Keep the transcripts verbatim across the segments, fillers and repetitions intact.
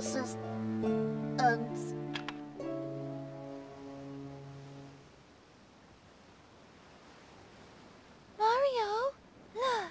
closest Uggs. Mario, look!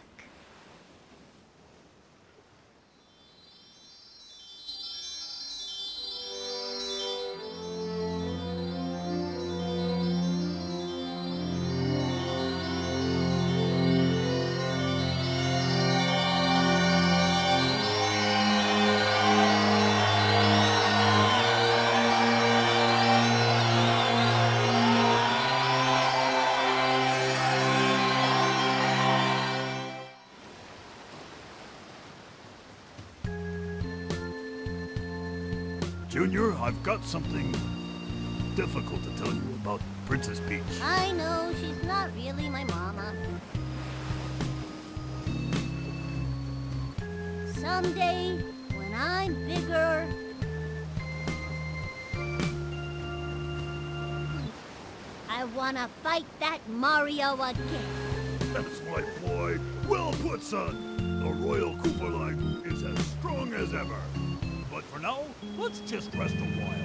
Junior, I've got something difficult to tell you about Princess Peach. I know, she's not really my mama. Someday, when I'm bigger... I wanna fight that Mario again. That's my boy. Well put, son. The Royal Koopa line is as strong as ever. But for now, let's just rest a while.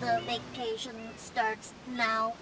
The vacation starts now.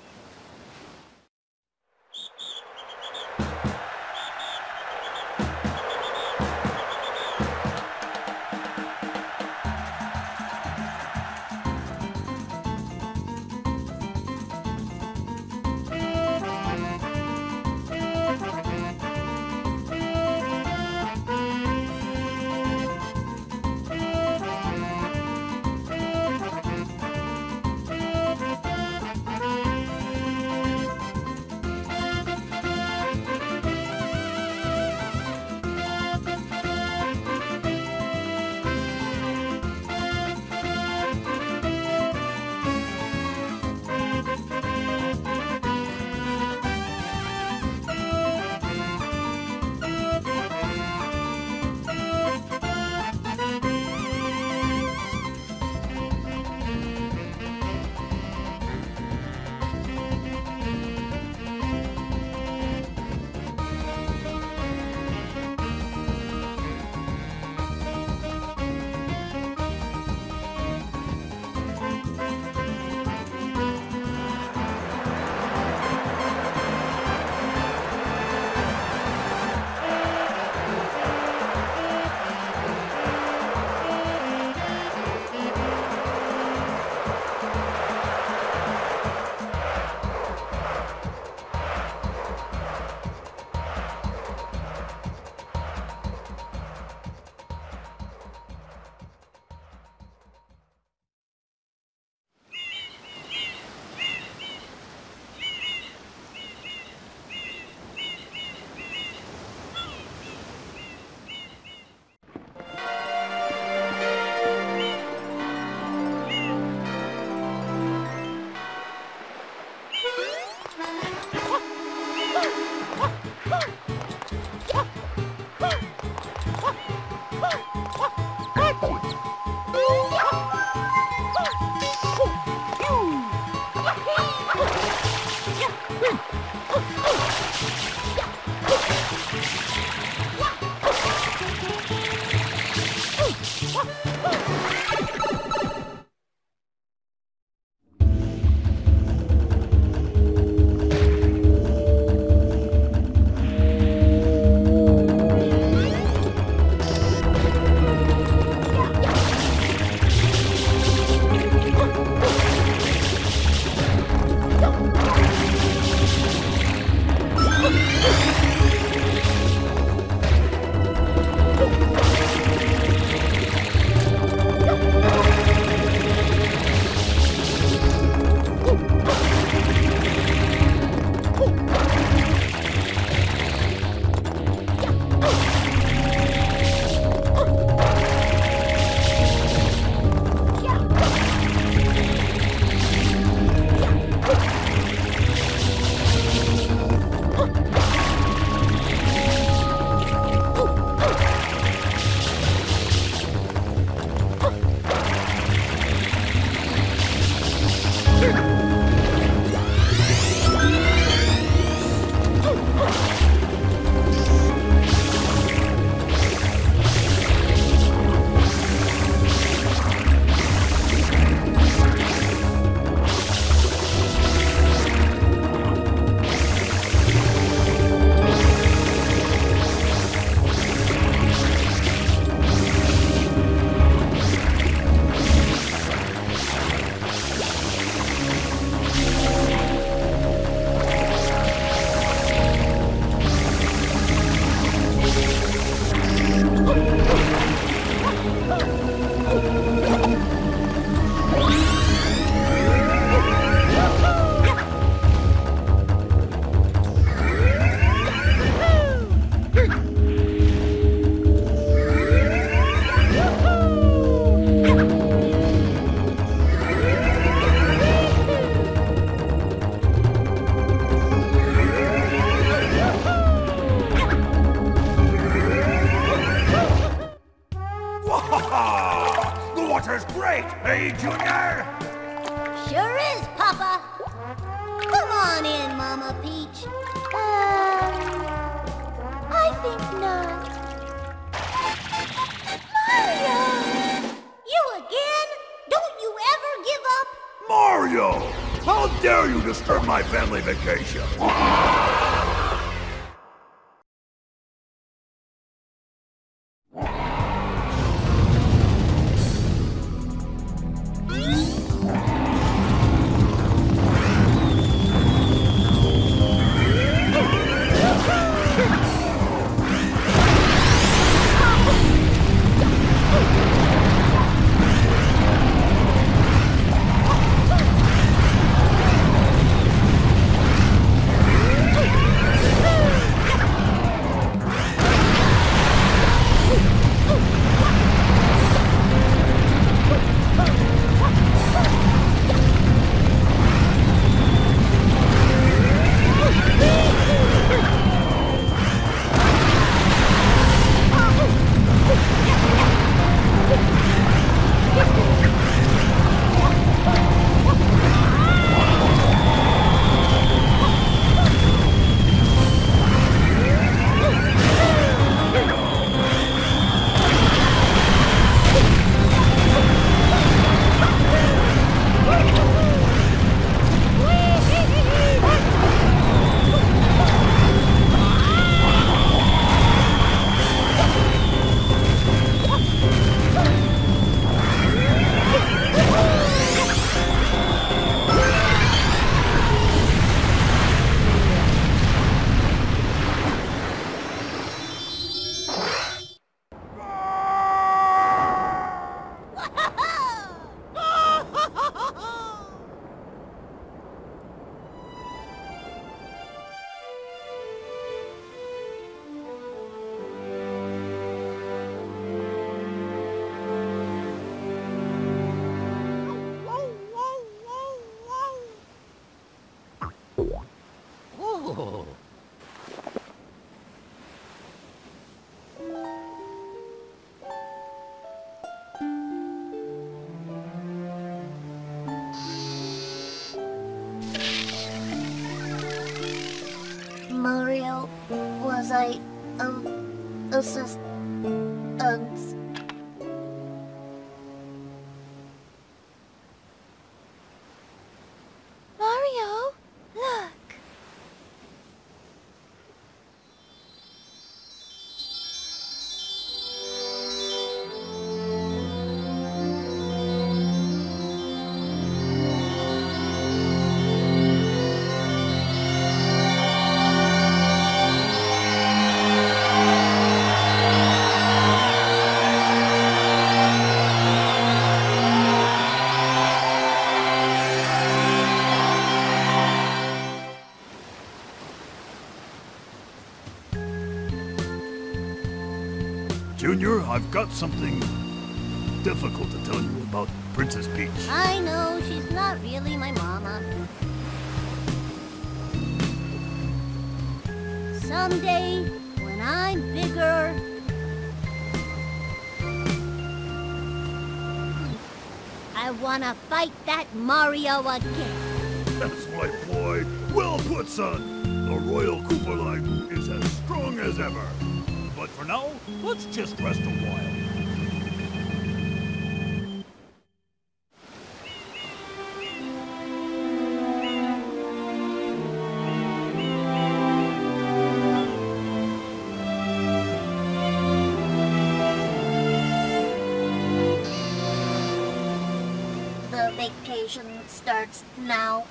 water's great, eh, Junior? Sure is, Papa. Come on in, Mama Peach. Uh, I think not. Mario! You again? Don't you ever give up? Mario! How dare you disturb my family vacation? Mario, was I, um, assist, um, Mario, look. Junior, I've got something difficult to tell you about Princess Peach. I know, she's not really my mama. Someday, when I'm bigger... I wanna fight that Mario again. That's my boy. Well put, son. The Royal Koopa line is as strong as ever. But for now, let's just rest a while. The vacation starts now.